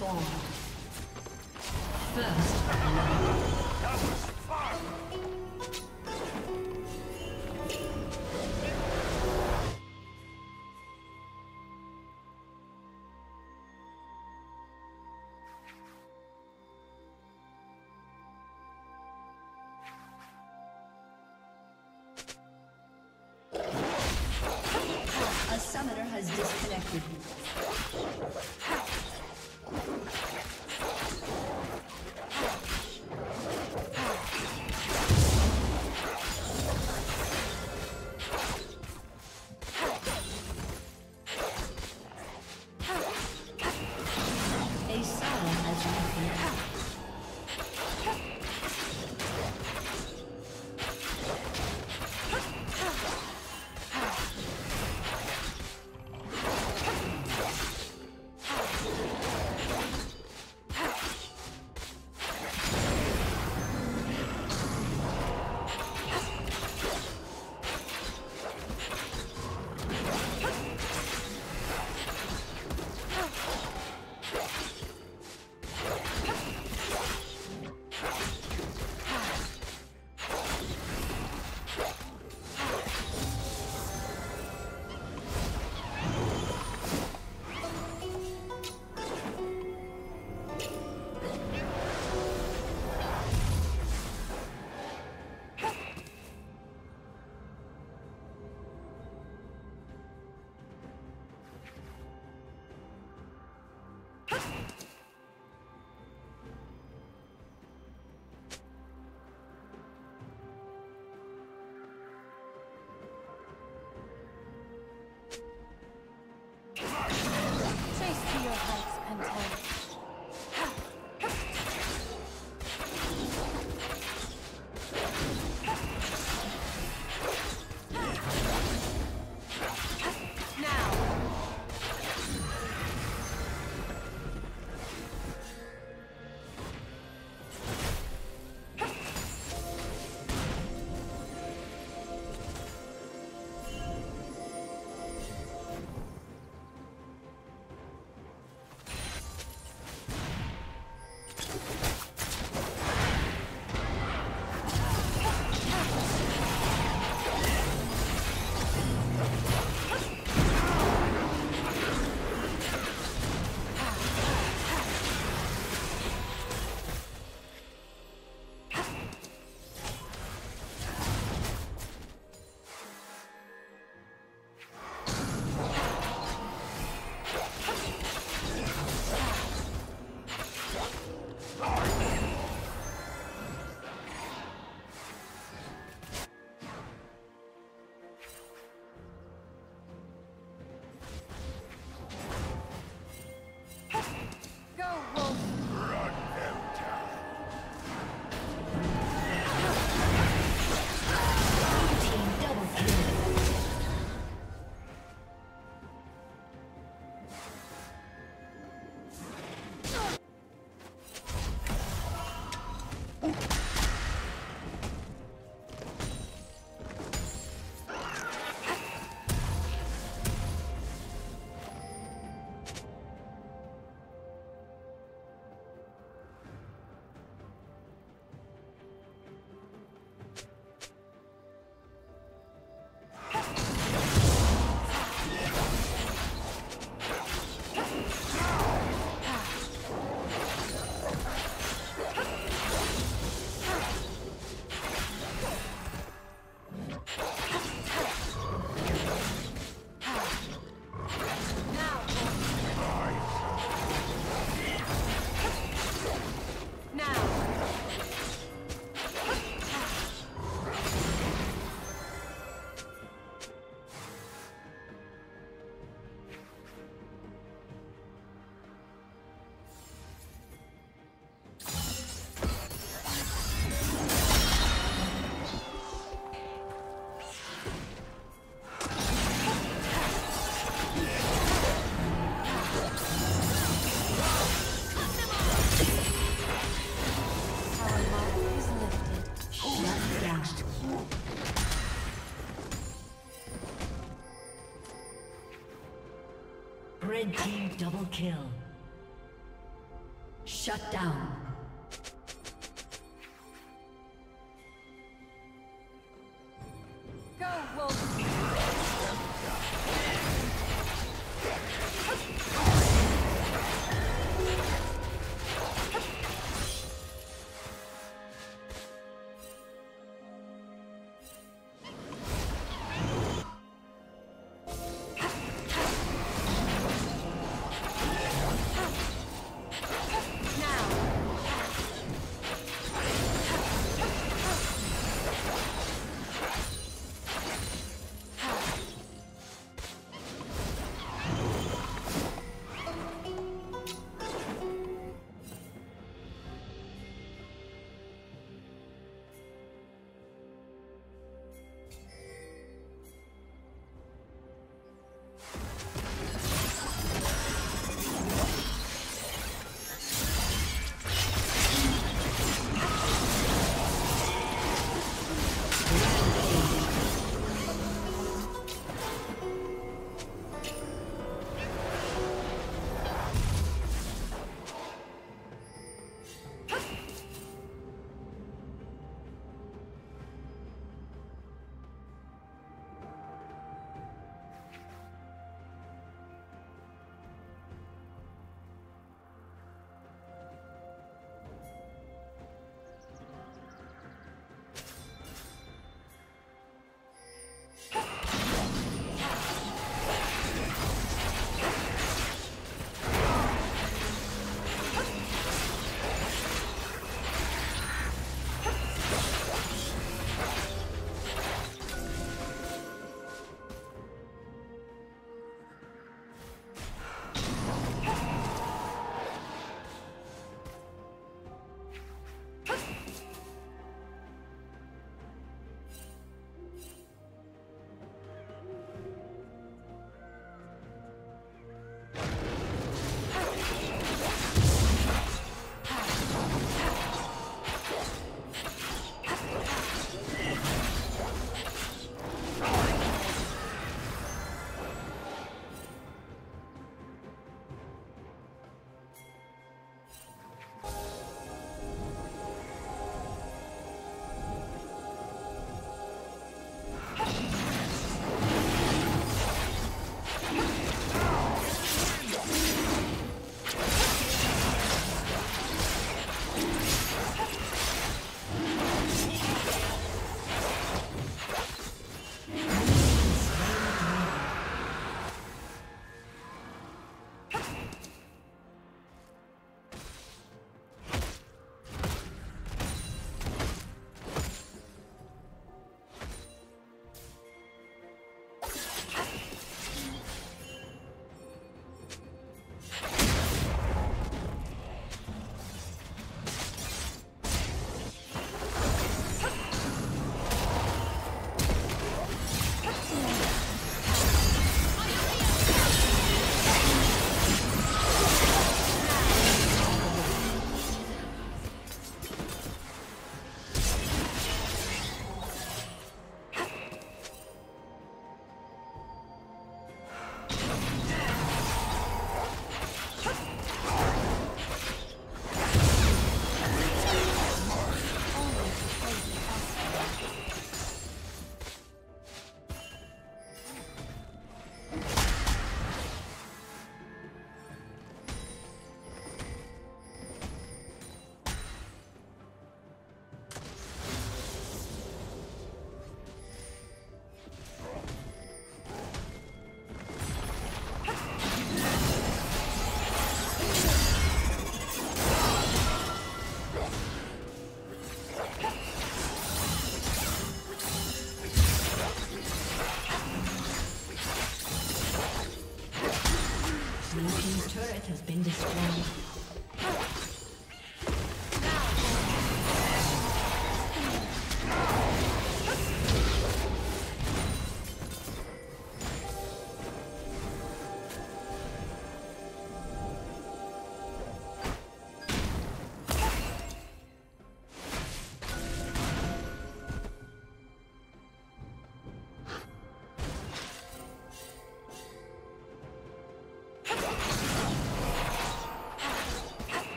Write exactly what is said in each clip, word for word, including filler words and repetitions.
formed. First, has disconnected. Red team double kill. Shut down. Go, Wolf!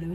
Blue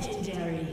Legendary.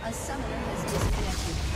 A A summoner has disconnected.